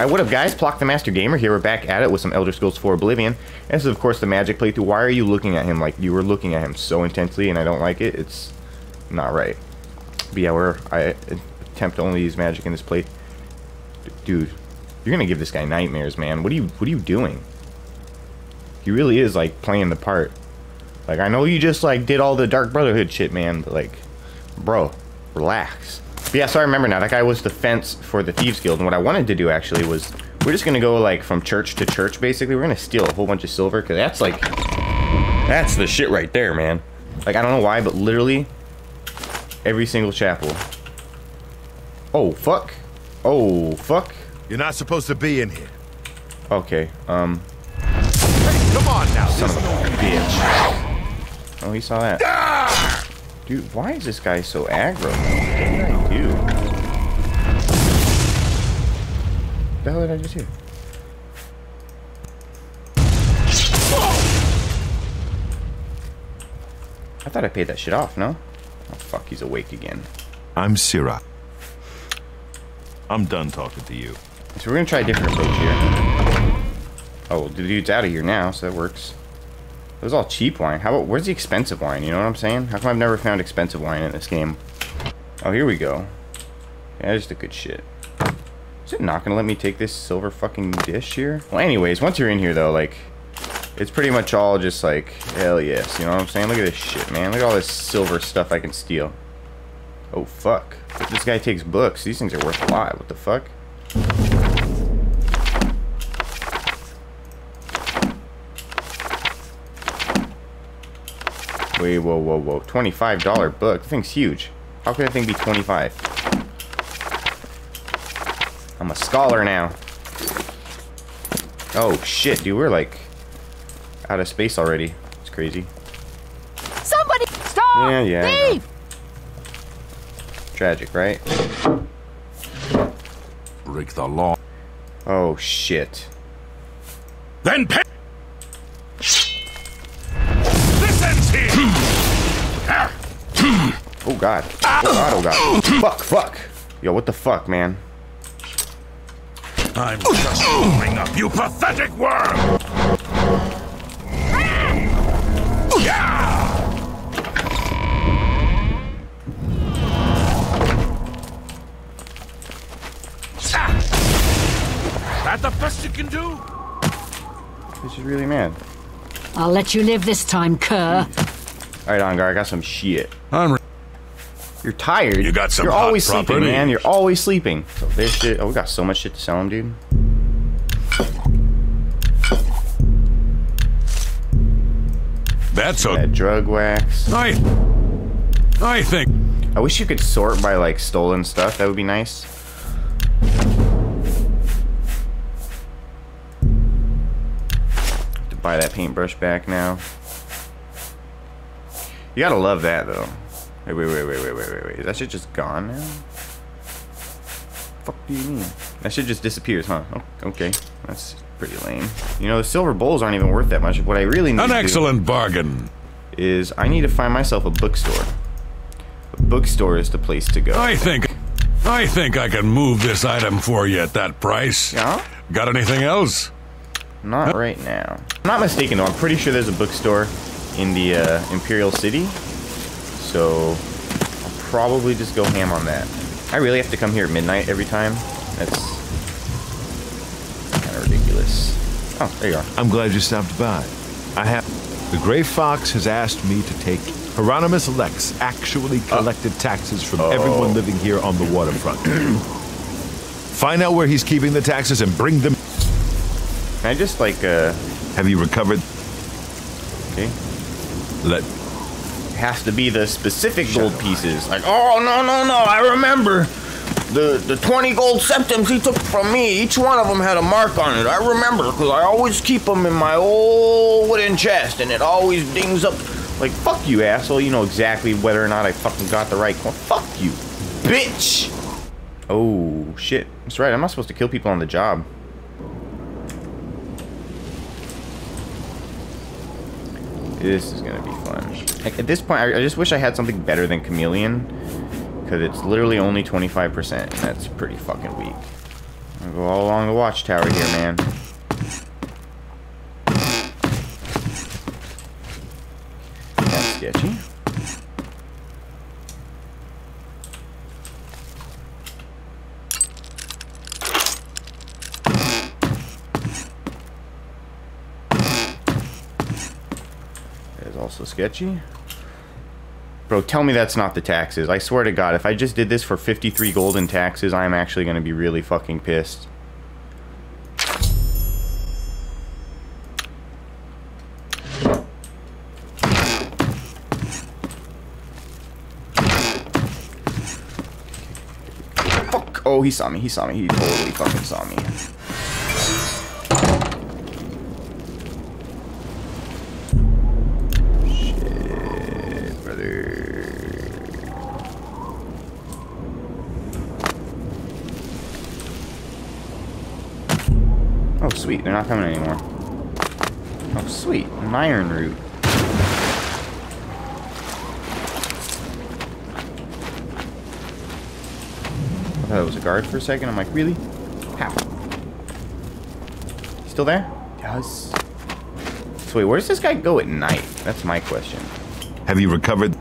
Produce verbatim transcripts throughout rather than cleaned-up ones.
Alright, what up guys, Plok the Master Gamer here. We're back at it with some Elder Scrolls four Oblivion. And this is of course the magic playthrough. Why are you looking at him like you were looking at him so intensely and I don't like it? It's not right. But yeah, we're, I attempt to only use magic in this play. Dude, you're gonna give this guy nightmares, man. What are you, what are you doing? He really is like playing the part. Like, I know you just like did all the Dark Brotherhood shit, man, but like, bro, relax. But yeah, so I remember now, that guy was the fence for the Thieves Guild, and what I wanted to do, actually, was we're just going to go, like, from church to church, basically. We're going to steal a whole bunch of silver, because that's, like, that's the shit right there, man. Like, I don't know why, but literally every single chapel. Oh, fuck. Oh, fuck. You're not supposed to be in here. Okay, um. Hey, come on now. Son of a bitch. Oh, he saw that. Ah! Dude, why is this guy so aggro? What did I do? What the hell did I just hear? I thought I paid that shit off, no? Oh fuck, he's awake again. I'm Syrah. I'm done talking to you. So we're gonna try a different approach here. Oh, the dude's out of here now, so that works. It was all cheap wine. How about, where's the expensive wine? You know what I'm saying? How come I've never found expensive wine in this game? Oh, here we go. Yeah, that's the good shit. Is it not gonna let me take this silver fucking dish here? Well, anyways, once you're in here though, like, it's pretty much all just like, hell yes, you know what I'm saying? Look at this shit, man. Look at all this silver stuff I can steal. Oh, fuck. If this guy takes books, these things are worth a lot. What the fuck? Wait, whoa, whoa, whoa. twenty-five dollar book. That thing's huge. How could that thing be twenty-five? I'm a scholar now. Oh, shit, dude. We're, like, out of space already. It's crazy. Somebody stop! Yeah, yeah. Leave! Tragic, right? Break the law. Oh, shit. Then pay! Oh god. Oh god, oh god. Fuck, fuck. Yo, what the fuck, man? I'm just warming up, you pathetic worm! That's the best you can do? This is really mad. I'll let you live this time, cur. Alright, Angar, I got some shit. I'm You're tired. You got some You're always sleeping, meat. man. You're always sleeping. So this shit. Oh, we got so much shit to sell him, dude. That's a that drug wax. I. I think. I wish you could sort by like stolen stuff. That would be nice. Have to buy that paintbrush back now. You gotta love that though. Wait, wait, wait, wait, wait, wait, wait, wait. Is that shit just gone now? Fuck do you mean? That shit just disappears, huh? Oh, okay. That's pretty lame. You know, the silver bowls aren't even worth that much. What I really need An to excellent do bargain. Is I need to find myself a bookstore. A bookstore is the place to go. I think I think I can move this item for you at that price. Yeah? Got anything else? Not right now. I'm not mistaken though, I'm pretty sure there's a bookstore in the uh, Imperial City. So, I'll probably just go ham on that. I really have to come here at midnight every time. That's kind of ridiculous. Oh, there you are. I'm glad you stopped by. I have... The Grey Fox has asked me to take... Hieronymus Lex actually collected oh. taxes from oh. everyone living here on the waterfront. Find out where he's keeping the taxes and bring them... Can I just, like, uh... Have you recovered... Okay. Let... has to be the specific gold pieces. Like, oh, no, no, no, I remember. The the twenty gold septims he took from me, each one of them had a mark on it. I remember, because I always keep them in my old wooden chest, and it always dings up. Like, fuck you, asshole. You know exactly whether or not I fucking got the right one. Fuck you, bitch. Oh, shit. That's right. I'm not supposed to kill people on the job. This is going to be fun. Like, at this point, I, I just wish I had something better than Chameleon. Because it's literally only twenty-five percent. That's pretty fucking weak. I'll go all along the watchtower here, man. That's sketchy. That is also sketchy. Bro, tell me that's not the taxes. I swear to God, if I just did this for fifty-three gold in taxes, I'm actually going to be really fucking pissed. Fuck. Oh, he saw me. He saw me. He totally fucking saw me. Sweet, they're not coming anymore. Oh, sweet. An iron root. I thought it was a guard for a second. I'm like, really? How? Still there? Yes. So wait, where does this guy go at night? That's my question. Have you recovered?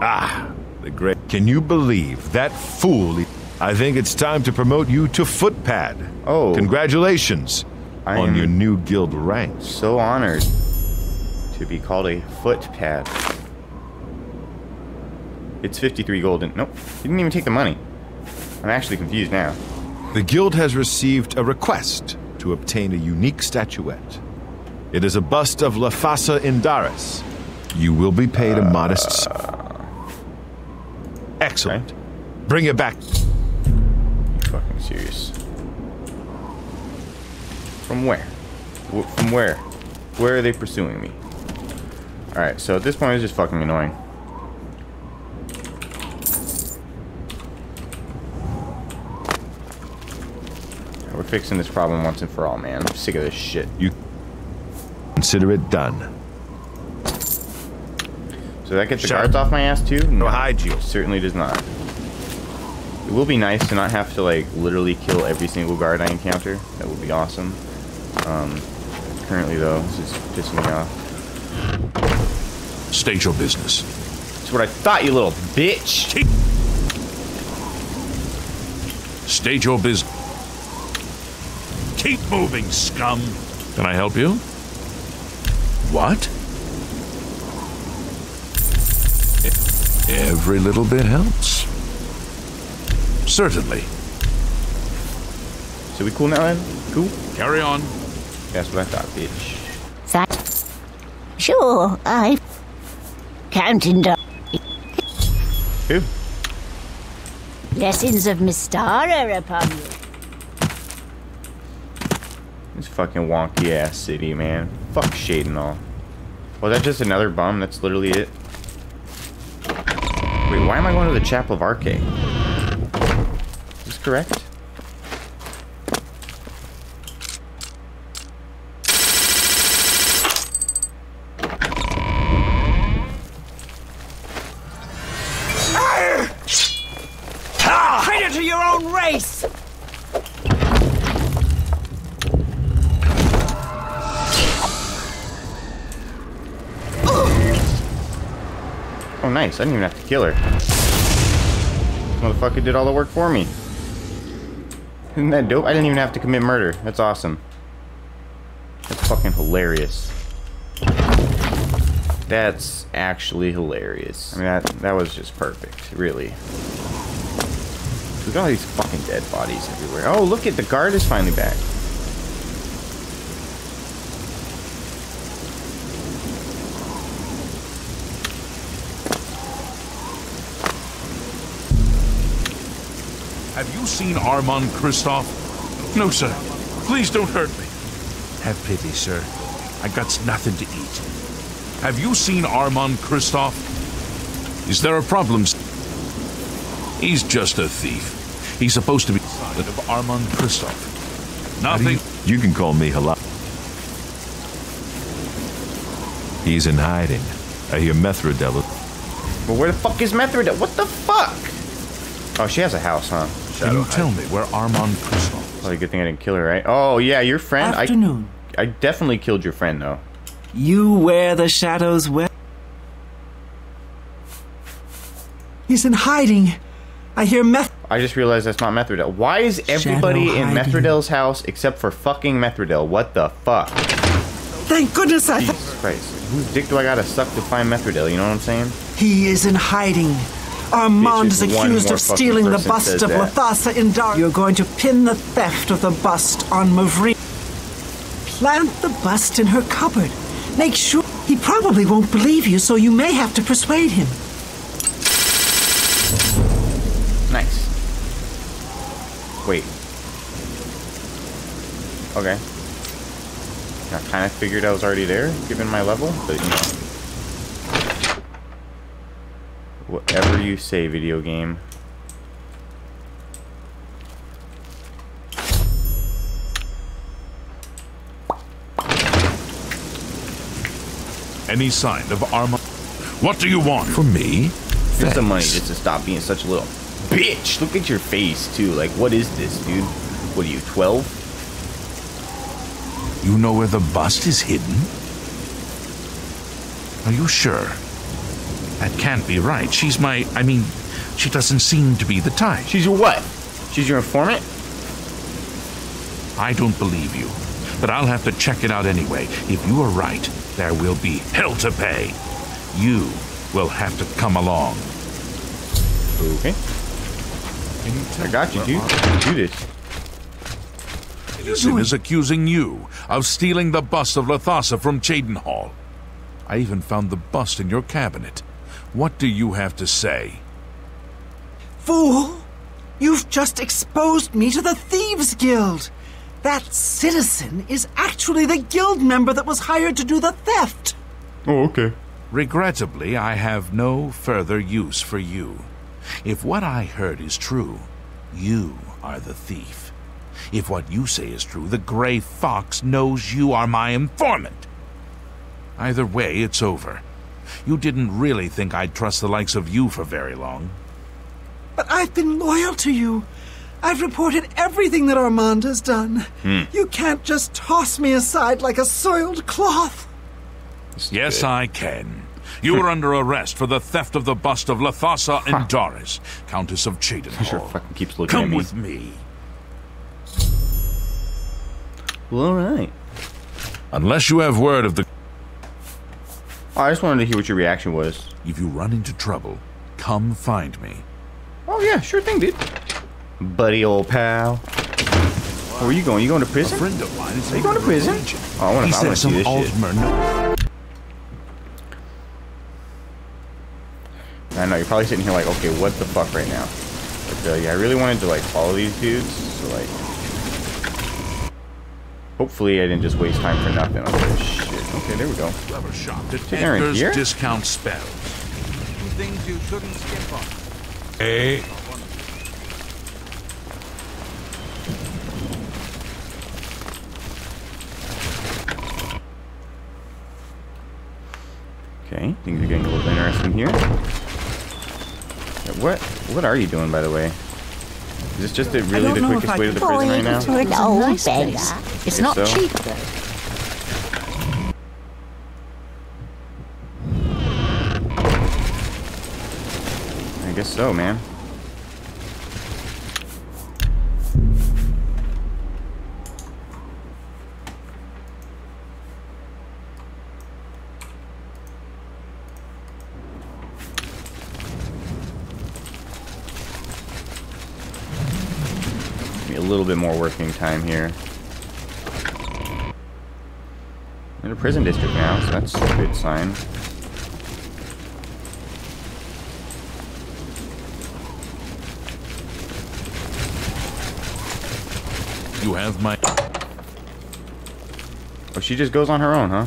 Ah, the great. Can you believe that fool? I think it's time to promote you to footpad. Oh. Congratulations I on your new guild rank. So honored to be called a footpad. It's fifty-three golden. Nope. You didn't even take the money. I'm actually confused now. The guild has received a request to obtain a unique statuette. It is a bust of Llathasa Indarys. You will be paid a uh, modest... Excellent. Okay. Bring it back. Fucking serious. From where? W from where? Where are they pursuing me? Alright, so at this point it's just fucking annoying. We're fixing this problem once and for all, man. I'm sick of this shit. You consider it done. So that gets the guards off my ass too? No, hide you. Certainly does not. It will be nice to not have to, like, literally kill every single guard I encounter. That would be awesome. Um, currently, though, this is pissing me off. State your business. That's what I thought, you little bitch! State your business. Keep moving, scum! Can I help you? What? Every little bit helps. Certainly. So we cool now, then? Cool? Carry on. That's what I thought, bitch. That's... Sure, I... Counting down... Who? Blessings of Mistara are upon you. This fucking wonky-ass city, man. Fuck Cheydinhal. Was that just another bum? That's literally it. Wait, why am I going to the Chapel of Arcane? Correct? Traitor to your own race! Oh, nice. I didn't even have to kill her. Motherfucker did all the work for me. Isn't that dope? I didn't even have to commit murder. That's awesome. That's fucking hilarious. That's actually hilarious. I mean, that, that was just perfect, really. We got all these fucking dead bodies everywhere. Oh, look at the guard is finally back. Have you seen Armand Christophe? No, sir. Please don't hurt me. Have pity, sir. I got nothing to eat. Have you seen Armand Christophe? Is there a problem? He's just a thief. He's supposed to be side of Armand Christophe. Nothing. You, you can call me Hala. He's in hiding. I hear Methredhel. Well, where the fuck is Methredhel? What the fuck? Oh, she has a house, huh? Can you tell me where Armand Christophe is? Well, good thing I didn't kill her, right? Oh, yeah, your friend. Afternoon. I, I definitely killed your friend, though. You wear the shadows well. He's in hiding. I hear Meth. I just realized that's not Methredhel. Why is everybody Shadow in hiding. Methredhel's house except for fucking Methredhel? What the fuck? Thank goodness I. Jesus Christ. Whose dick do I gotta suck to find Methredhel? You know what I'm saying? He is in hiding. Armand is accused of stealing the bust of Llathasa Indarys. You're going to pin the theft of the bust on Mavri. Plant the bust in her cupboard. Make sure he probably won't believe you, so you may have to persuade him. Nice. Wait. Okay. I kind of figured I was already there, given my level, but you know. Whatever you say, video game. Any sign of Armand? What do you want from me? Here's the money just to stop being such a little bitch. Look at your face, too. Like, what is this, dude? What are you, twelve? You know where the bust is hidden? Are you sure? That can't be right. She's my... I mean, she doesn't seem to be the type. She's your what? She's your informant? I don't believe you, but I'll have to check it out anyway. If you are right, there will be hell to pay. You will have to come along. Okay. I got you, dude. You can do this. Azim is accusing you of stealing the bust of Llathasa from Cheydinhal. I even found the bust in your cabinet. What do you have to say? Fool! You've just exposed me to the Thieves Guild! That citizen is actually the guild member that was hired to do the theft! Oh, okay. Regrettably, I have no further use for you. If what I heard is true, you are the thief. If what you say is true, the Grey Fox knows you are my informant. Either way, it's over. You didn't really think I'd trust the likes of you for very long. But I've been loyal to you. I've reported everything that Armand has done. Hmm. You can't just toss me aside like a soiled cloth. Yes, I can. You are under arrest for the theft of the bust of Llathasa and Doris, Countess of Cheydinhal. Sure fucking keeps looking Come at me. with me. Well, all right. Unless you have word of the... I just wanted to hear what your reaction was. If you run into trouble, come find me. Oh yeah, sure thing, dude. Buddy, old pal. Where are you going? You going to prison? A friend of mine is are you going to prison? Region. Oh, I want to see this Altmer. shit. I know, you're probably sitting here like, okay, what the fuck right now? But, uh, yeah, I really wanted to, like, follow these dudes, so, like... Hopefully I didn't just waste time for nothing on this shit. Okay, there we go. Clever shop. Aaron here. Discount spells. Things you shouldn't skip on. Hey. Okay, things are getting a little interesting here. What? What are you doing, by the way? Is this just a really the quickest way to the prison right now? It nice it's, it's not so. cheap though. I guess so, man. Give me a little bit more working time here. In a prison district now, so that's a good sign. You have my... Oh, she just goes on her own, huh?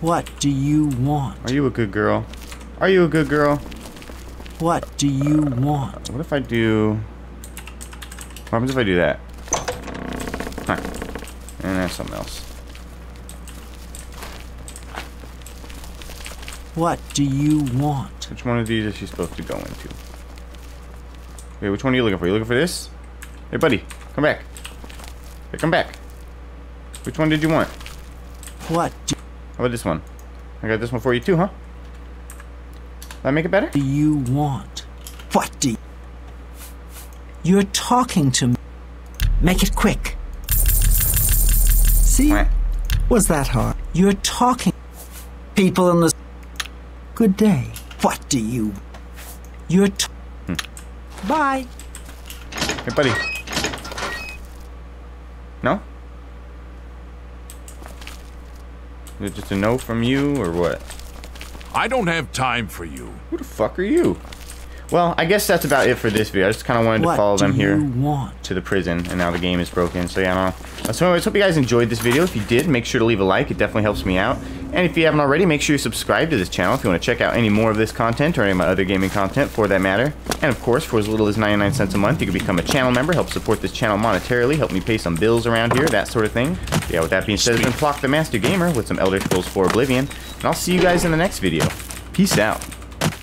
What do you want? Are you a good girl? Are you a good girl? What do you uh, want? What if I do... What happens if I do that? Huh. And that's something else. What do you want? Which one of these is she supposed to go into? Wait, which one are you looking for? You looking for this? Hey, buddy, come back. Hey, come back. Which one did you want? What? How about this one? I got this one for you too, huh? Does that make it better? What do you want? What do you... You're talking to me. Make it quick. See? What? Was that hard? You're talking... People in this... Good day. What do you... You're... T hmm. Bye. Hey, buddy. No? Is it just a no from you, or what? I don't have time for you. Who the fuck are you? Well, I guess that's about it for this video. I just kind of wanted what to follow them here want? to the prison, and now the game is broken. So, yeah, I don't know. So, anyways, hope you guys enjoyed this video. If you did, make sure to leave a like. It definitely helps me out. And if you haven't already, make sure you subscribe to this channel if you want to check out any more of this content or any of my other gaming content for that matter. And of course, for as little as ninety-nine cents a month, you can become a channel member, help support this channel monetarily, help me pay some bills around here, that sort of thing. But yeah, with that being said, it's been Plok the Master Gamer with some Elder Scrolls four Oblivion, and I'll see you guys in the next video. Peace out.